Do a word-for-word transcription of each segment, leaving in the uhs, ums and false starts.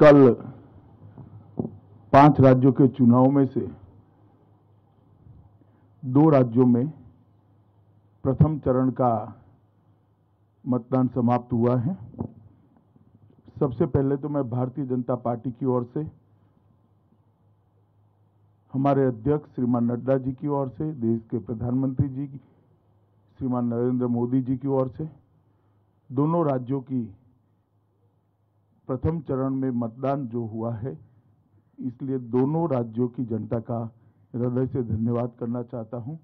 कल पांच राज्यों के चुनाव में से दो राज्यों में प्रथम चरण का मतदान समाप्त हुआ है। सबसे पहले तो मैं भारतीय जनता पार्टी की ओर से, हमारे अध्यक्ष श्रीमान नड्डा जी की ओर से, देश के प्रधानमंत्री जी श्रीमान नरेंद्र मोदी जी की ओर से दोनों राज्यों की प्रथम चरण में मतदान जो हुआ है, इसलिए दोनों राज्यों की जनता का हृदय से धन्यवाद करना चाहता हूं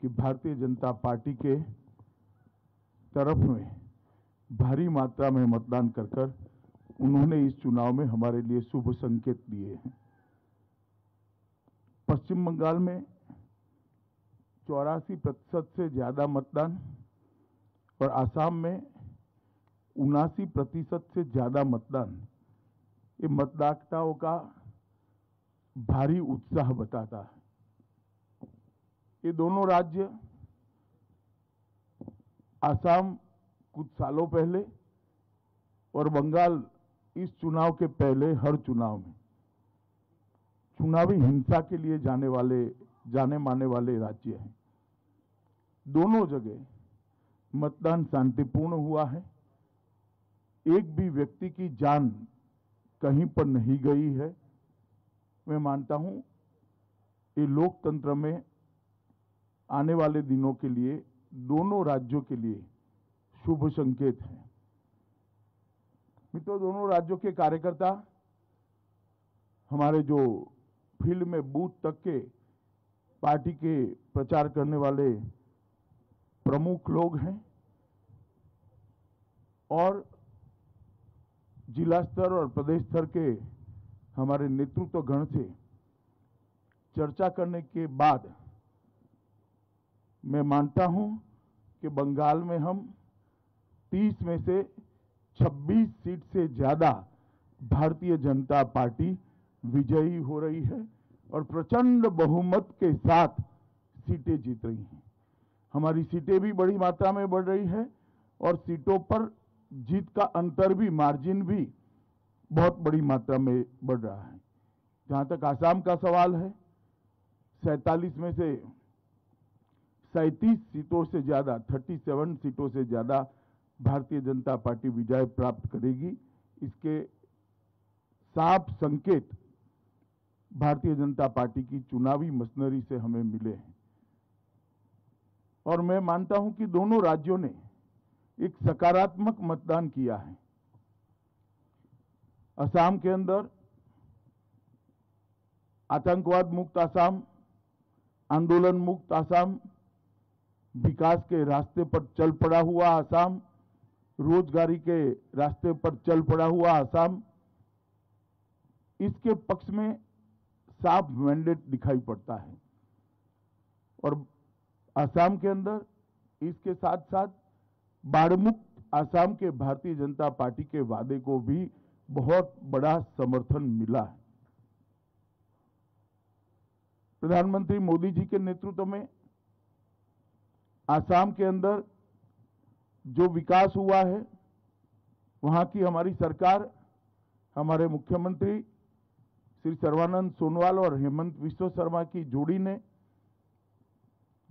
कि भारतीय जनता पार्टी के तरफ में भारी मात्रा में मतदान कर कर उन्होंने इस चुनाव में हमारे लिए शुभ संकेत दिए हैं। पश्चिम बंगाल में चौरासी प्रतिशत से ज़्यादा मतदान और आसाम में उनासी प्रतिशत से ज़्यादा मतदान ये मतदाताओं का भारी उत्साह बताता है। ये दोनों राज्य, आसाम कुछ सालों पहले और बंगाल इस चुनाव के पहले हर चुनाव में चुनावी हिंसा के लिए जाने वाले जाने माने वाले राज्य हैं। दोनों जगह मतदान शांतिपूर्ण हुआ है, एक भी व्यक्ति की जान कहीं पर नहीं गई है। मैं मानता हूं ये लोकतंत्र में आने वाले दिनों के लिए दोनों राज्यों के लिए शुभ संकेत है। मित्रों, दोनों राज्यों के कार्यकर्ता हमारे जो फील्ड में बूथ तक के पार्टी के प्रचार करने वाले प्रमुख लोग हैं और जिला स्तर और प्रदेश स्तर के हमारे नेतृत्वगण से चर्चा करने के बाद मैं मानता हूं कि बंगाल में हम तीस में से छब्बीस सीट से ज़्यादा भारतीय जनता पार्टी विजयी हो रही है और प्रचंड बहुमत के साथ सीटें जीत रही हैं। हमारी सीटें भी बड़ी मात्रा में बढ़ रही है और सीटों पर जीत का अंतर भी, मार्जिन भी बहुत बड़ी मात्रा में बढ़ रहा है। जहाँ तक आसाम का सवाल है, सैंतालीस में से सैंतीस सीटों से ज़्यादा, सैंतीस सीटों से ज़्यादा भारतीय जनता पार्टी विजय प्राप्त करेगी। इसके साफ संकेत भारतीय जनता पार्टी की चुनावी मशीनरी से हमें मिले हैं और मैं मानता हूं कि दोनों राज्यों ने एक सकारात्मक मतदान किया है। असम के अंदर आतंकवाद मुक्त असम, आंदोलन मुक्त असम, विकास के रास्ते पर चल पड़ा हुआ असम, रोजगारी के रास्ते पर चल पड़ा हुआ असम, इसके पक्ष में साफ मैंडेट दिखाई पड़ता है। और असम के अंदर इसके साथ साथ बाढ़मुक्त असम के भारतीय जनता पार्टी के वादे को भी बहुत बड़ा समर्थन मिला है। प्रधानमंत्री मोदी जी के नेतृत्व में असम के अंदर जो विकास हुआ है, वहां की हमारी सरकार, हमारे मुख्यमंत्री श्री सर्वानंद सोनोवाल और हेमंत विश्व शर्मा की जोड़ी ने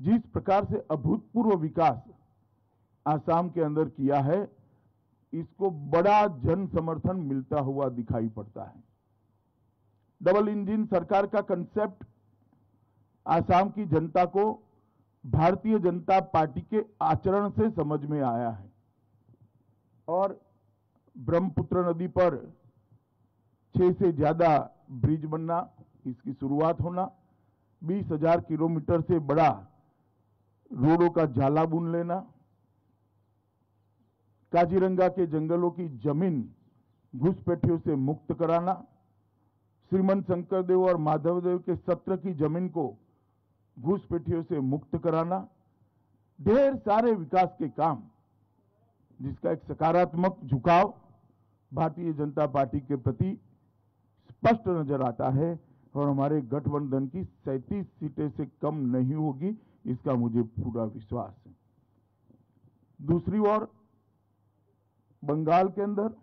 जिस प्रकार से अभूतपूर्व विकास असम के अंदर किया है, इसको बड़ा जन समर्थन मिलता हुआ दिखाई पड़ता है। डबल इंजन सरकार का कंसेप्ट असम की जनता को भारतीय जनता पार्टी के आचरण से समझ में आया है और ब्रह्मपुत्र नदी पर छह से ज्यादा ब्रिज बनना, इसकी शुरुआत होना, बीस हजार किलोमीटर से बड़ा रोडों का जाला बुन लेना, काजीरंगा के जंगलों की जमीन घुसपैठियों से मुक्त कराना, श्रीमंत शंकरदेव और माधवदेव के सत्र की जमीन को घुसपैठियों से मुक्त कराना, ढेर सारे विकास के काम जिसका एक सकारात्मक झुकाव भारतीय जनता पार्टी के प्रति स्पष्ट नजर आता है और हमारे गठबंधन की सैंतीस सीटें से कम नहीं होगी, इसका मुझे पूरा विश्वास है। दूसरी ओर बंगाल के अंदर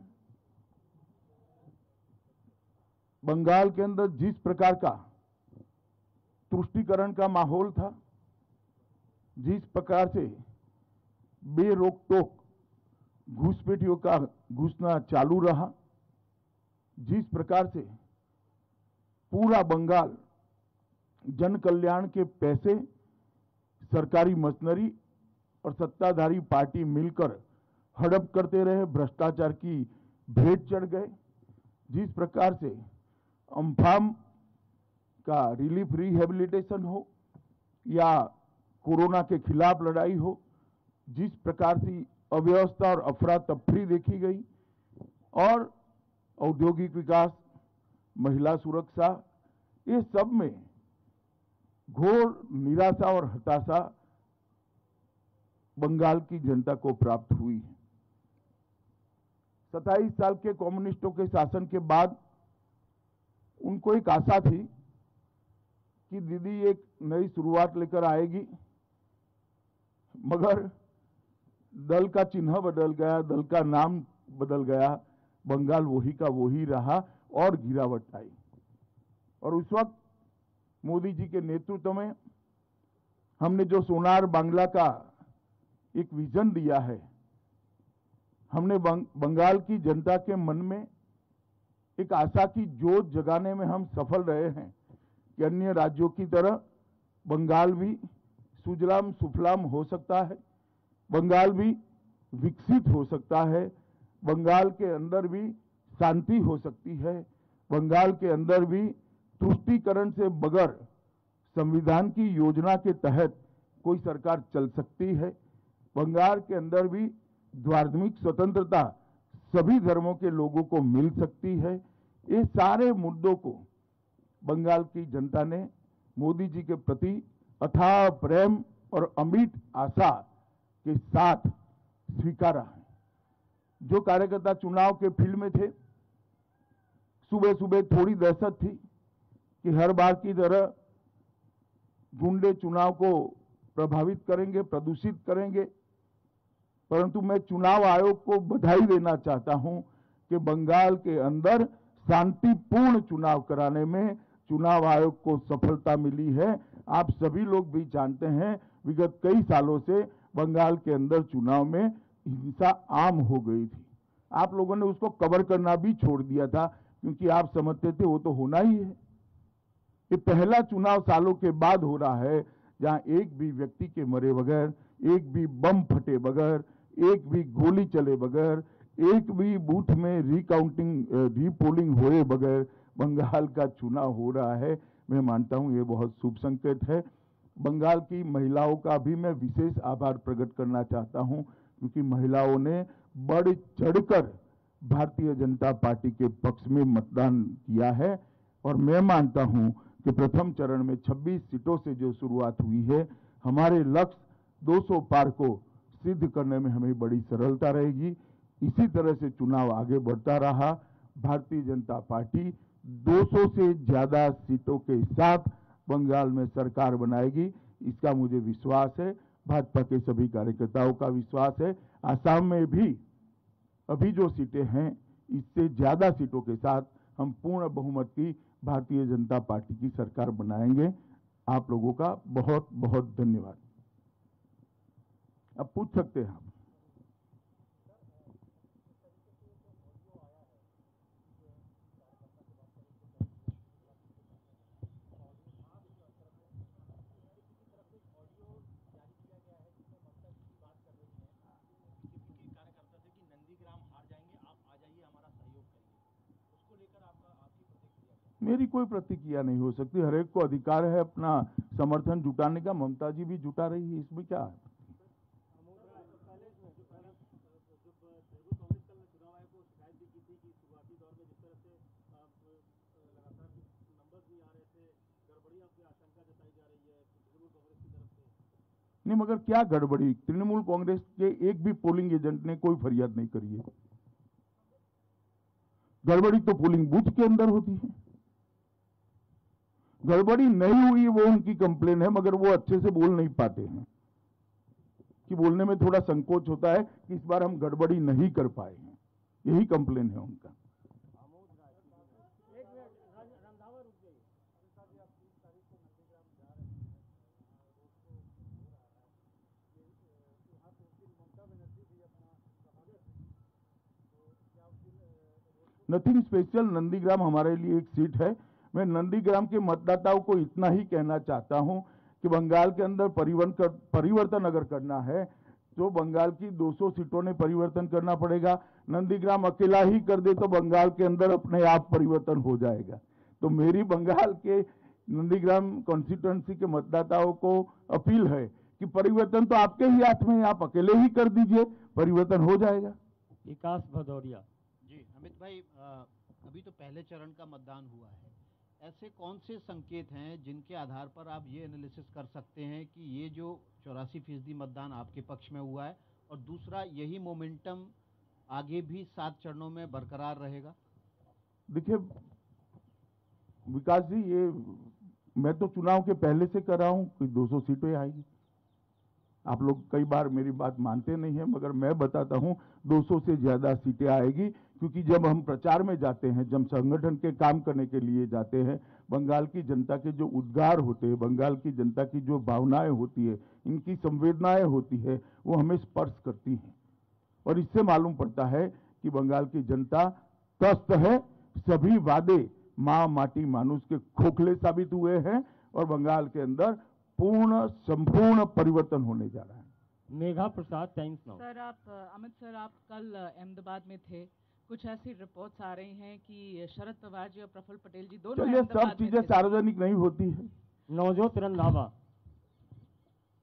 बंगाल के अंदर जिस प्रकार का तुष्टीकरण का माहौल था, जिस प्रकार से बेरोक टोक घुसपैठियों का घुसना चालू रहा, जिस प्रकार से पूरा बंगाल जन कल्याण के पैसे सरकारी मशीनरी और सत्ताधारी पार्टी मिलकर हड़प करते रहे, भ्रष्टाचार की भेंट चढ़ गए, जिस प्रकार से अम्फाम का रिलीफ रिहेबिलिटेशन हो या कोरोना के खिलाफ लड़ाई हो, जिस प्रकार से अव्यवस्था और अफरा-तफरी देखी गई और औद्योगिक विकास, महिला सुरक्षा, ये सब में घोर निराशा और हताशा बंगाल की जनता को प्राप्त हुई है। सत्ताईस साल के कम्युनिस्टों के शासन के बाद उनको एक आशा थी कि दीदी एक नई शुरुआत लेकर आएगी, मगर दल का चिन्ह बदल गया, दल का नाम बदल गया, बंगाल वही का वही रहा और गिरावट आई। और उस वक्त मोदी जी के नेतृत्व में हमने जो सोनार बांग्ला का एक विजन दिया है, हमने बंग, बंगाल की जनता के मन में एक आशा की जोत जगाने में हम सफल रहे हैं कि अन्य राज्यों की तरह बंगाल भी सुजलाम सुफलाम हो सकता है, बंगाल भी विकसित हो सकता है, बंगाल के अंदर भी शांति हो सकती है, बंगाल के अंदर भी तुष्टीकरण से बगैर संविधान की योजना के तहत कोई सरकार चल सकती है, बंगाल के अंदर भी धार्मिक स्वतंत्रता सभी धर्मों के लोगों को मिल सकती है। ये सारे मुद्दों को बंगाल की जनता ने मोदी जी के प्रति अथाह प्रेम और अमिट आशा के साथ स्वीकारा है। जो कार्यकर्ता चुनाव के फील्ड में थे, सुबह सुबह थोड़ी दहशत थी कि हर बार की तरह गुंडे चुनाव को प्रभावित करेंगे, प्रदूषित करेंगे, परंतु मैं चुनाव आयोग को बधाई देना चाहता हूं कि बंगाल के अंदर शांतिपूर्ण चुनाव कराने में चुनाव आयोग को सफलता मिली है। आप सभी लोग भी जानते हैं विगत कई सालों से बंगाल के अंदर चुनाव में हिंसा आम हो गई थी, आप लोगों ने उसको कवर करना भी छोड़ दिया था क्योंकि आप समझते थे वो तो होना ही है। ये पहला चुनाव सालों के बाद हो रहा है जहां एक भी व्यक्ति के मरे बगैर, एक भी बम फटे बगैर, एक भी गोली चले बगैर, एक भी बूथ में रिकाउंटिंग रीपोलिंग होए बगैर बंगाल का चुनाव हो रहा है। मैं मानता हूं ये बहुत शुभ संकेत है। बंगाल की महिलाओं का भी मैं विशेष आभार प्रकट करना चाहता हूं क्योंकि महिलाओं ने बढ़ चढ़कर भारतीय जनता पार्टी के पक्ष में मतदान किया है और मैं मानता हूं कि प्रथम चरण में छब्बीस सीटों से जो शुरुआत हुई है, हमारे लक्ष्य दो सौ पार को सिद्ध करने में हमें बड़ी सरलता रहेगी। इसी तरह से चुनाव आगे बढ़ता रहा, भारतीय जनता पार्टी दो सौ से ज़्यादा सीटों के साथ बंगाल में सरकार बनाएगी, इसका मुझे विश्वास है, भाजपा के सभी कार्यकर्ताओं का विश्वास है। आसाम में भी अभी जो सीटें हैं इससे ज़्यादा सीटों के साथ हम पूर्ण बहुमत की भारतीय जनता पार्टी की सरकार बनाएंगे। आप लोगों का बहुत बहुत धन्यवाद। अब पूछ सकते हैं आप। मेरी कोई प्रतिक्रिया नहीं हो सकती, हर एक को अधिकार है अपना समर्थन जुटाने का। ममता जी भी जुटा रही है, इसमें क्या है। नहीं मगर क्या गड़बड़ी, तृणमूल कांग्रेस के एक भी पोलिंग एजेंट ने कोई फरियाद नहीं करी है। गड़बड़ी तो पोलिंग बूथ के अंदर होती है, गड़बड़ी नहीं हुई वो उनकी कंप्लेन है, मगर वो अच्छे से बोल नहीं पाते हैं कि बोलने में थोड़ा संकोच होता है कि इस बार हम गड़बड़ी नहीं कर पाए हैं, यही कंप्लेन है उनका। Nothing special. नंदीग्राम हमारे लिए एक सीट है। मैं नंदीग्राम के मतदाताओं को इतना ही कहना चाहता हूं कि बंगाल के अंदर परिवर्तन कर, परिवर्तन अगर करना है तो बंगाल की दो सौ सीटों में परिवर्तन करना पड़ेगा। नंदीग्राम अकेला ही कर दे तो बंगाल के अंदर अपने आप परिवर्तन हो जाएगा। तो मेरी बंगाल के नंदीग्राम कॉन्स्टिट्यूएंसी के मतदाताओं को अपील है कि परिवर्तन तो आपके ही हाथ में है, आप अकेले ही कर दीजिए, परिवर्तन हो जाएगा। विकास भदौरिया जी। अमित भाई, अभी तो पहले चरण का मतदान हुआ है, ऐसे कौन से संकेत हैं जिनके आधार पर आप ये एनालिसिस कर सकते हैं कि ये जो चौरासी फीसदी मतदान आपके पक्ष में हुआ है, और दूसरा यही मोमेंटम आगे भी सात चरणों में बरकरार रहेगा? देखिए विकास जी, ये मैं तो चुनाव के पहले से कर रहा हूँ कि दो सौ सीटें आएगी। आप लोग कई बार मेरी बात मानते नहीं हैं, मगर मैं बताता हूँ दो सौ से ज़्यादा सीटें आएगी, क्योंकि जब हम प्रचार में जाते हैं, जब संगठन के काम करने के लिए जाते हैं, बंगाल की जनता के जो उद्गार होते हैं, बंगाल की जनता की जो भावनाएं होती है, इनकी संवेदनाएँ होती है, वो हमें स्पर्श करती हैं। और इससे मालूम पड़ता है कि बंगाल की जनता त्रस्त है। सभी वादे माँ माटी मानुष के खोखले साबित हुए हैं और बंगाल के अंदर पूर्ण संपूर्ण परिवर्तन होने जा रहा है। Megha Prasad Times Now. Sir आप, अमित सर आप कल अहमदाबाद में थे, कुछ ऐसी रिपोर्ट्स आ रही हैं कि शरद पवार जी और प्रफुल्ल पटेल जी दोनों, ये सब चीजें सार्वजनिक नहीं होती है। नवजोत रंधावा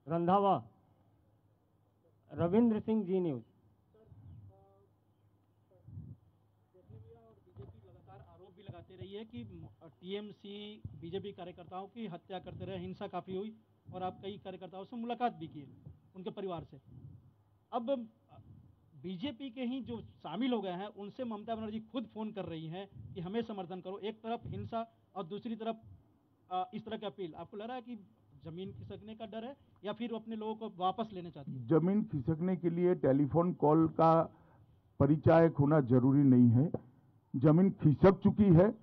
रंधावा रविंद्र सिंह जी न्यूज। रही है कि टीएमसी बीजेपी कार्यकर्ताओं की हत्या करते रहे, हिंसा काफी हुई और आप कई कार्यकर्ताओं से मुलाकात भी की, उनके परिवार से। अब बीजेपी के ही जो शामिल हो गए हैं उनसे ममता बनर्जी खुद फोन कर रही हैं कि हमें समर्थन करो। एक तरफ हिंसा और दूसरी तरफ इस तरह की अपील, आपको लग रहा है कि जमीन खिसकने का डर है या फिर वो अपने लोगों को वापस लेना चाहती है? जमीन खिसकने के लिए टेलीफोन कॉल का परिचायक होना जरूरी नहीं है। जमीन खिसक चुकी है,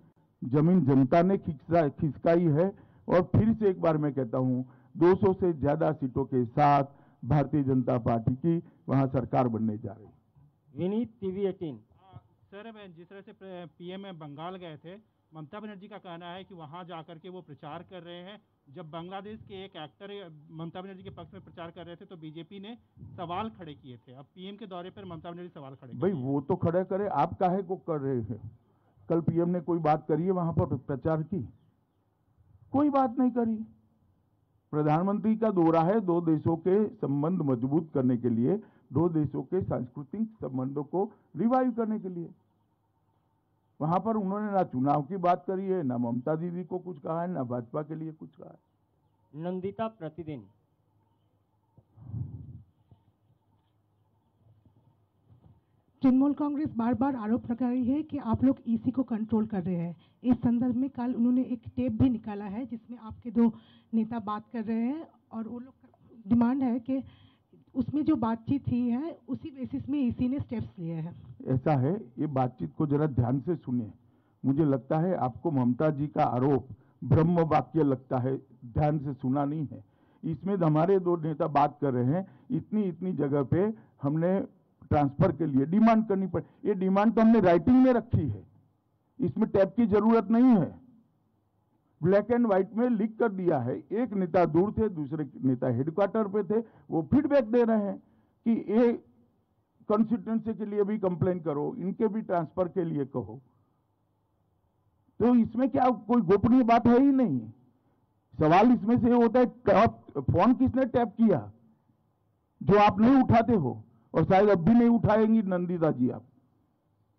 जमीन जनता ने खिसकाई है। और फिर से एक बार मैं कहता हूँ, दो सौ से ज्यादा सीटों के साथ भारतीय जनता पार्टी की वहाँ सरकार बनने जा रही है। विनीत टीवी अठारह। सर मैं जिस तरह से पीएम बंगाल गए थे, ममता बनर्जी का कहना है कि वहाँ जाकर के वो प्रचार कर रहे हैं। जब बांग्लादेश के एक एक्टर ममता बनर्जी के पक्ष में प्रचार कर रहे थे तो बीजेपी ने सवाल खड़े किए थे। अब पीएम के दौरे पर ममता बनर्जी सवाल खड़े, भाई वो तो खड़े करे, आप काहे को कर रहे हैं? कल पीएम ने कोई बात करी है वहां पर प्रचार की? कोई बात नहीं करी। प्रधानमंत्री का दौरा है दो देशों के संबंध मजबूत करने के लिए, दो देशों के सांस्कृतिक संबंधों को रिवाइव करने के लिए। वहां पर उन्होंने ना चुनाव की बात करी है, ना ममता दीदी को कुछ कहा है, ना भाजपा के लिए कुछ कहा है। नंदिता प्रतिदिन। तृणमूल कांग्रेस बार बार आरोप लगा रही है कि आप लोग ईसी को कंट्रोल कर रहे हैं। इस संदर्भ में कल उन्होंने एक टेप भी निकाला है जिसमें आपके दो नेता बात कर रहे हैं, और वो लोग डिमांड है कि उसमें जो बातचीत हुई है उसी बेसिस में ईसी ने स्टेप्स लिए हैं। ऐसा है, ये बातचीत को जरा ध्यान से सुनिए। मुझे लगता है आपको ममता जी का आरोप ब्रह्म वाक्य लगता है, ध्यान से सुना नहीं है। इसमें हमारे दो नेता बात कर रहे हैं, इतनी इतनी जगह पे हमने ट्रांसफर के लिए डिमांड करनी पड़ी। ये डिमांड तो हमने राइटिंग में रखी है, इसमें टैब की जरूरत नहीं है। ब्लैक एंड व्हाइट में लिख कर दिया है। एक नेता दूर थे, दूसरे नेता हेडक्वार्टर पे थे, वो फीडबैक दे रहे हैं कि ये कंस्टिट्यूएंसी के लिए भी कंप्लेन करो, इनके भी ट्रांसफर के लिए कहो। तो इसमें क्या कोई गोपनीय बात है ही नहीं। सवाल इसमें से होता है फोन किसने टैप किया, जो आप नहीं उठाते हो और शायद अब भी नहीं उठाएंगी नंदिता जी आप,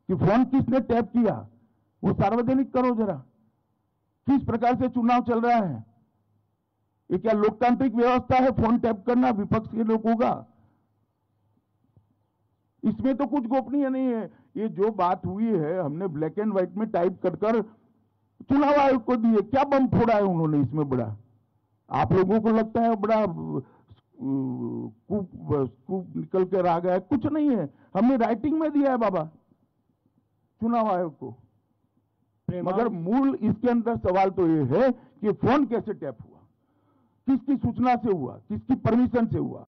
कि फोन किसने टैप किया वो सार्वजनिक करो जरा। किस प्रकार से चुनाव चल रहा है, ये क्या लोकतांत्रिक व्यवस्था है फोन टैप करना विपक्ष के लोगों का? इसमें तो कुछ गोपनीय नहीं है। ये जो बात हुई है हमने ब्लैक एंड व्हाइट में टाइप कर कर चुनाव आयोग को दिए। क्या बम फोड़ा है उन्होंने इसमें बड़ा? आप लोगों को लगता है बड़ा कूप निकल कर आ गया? कुछ नहीं है, हमने राइटिंग में दिया है बाबा चुनाव आयोग को। मगर मूल इसके अंदर सवाल तो ये है कि फोन कैसे टैप हुआ, किसकी सूचना से हुआ, किसकी परमिशन से हुआ।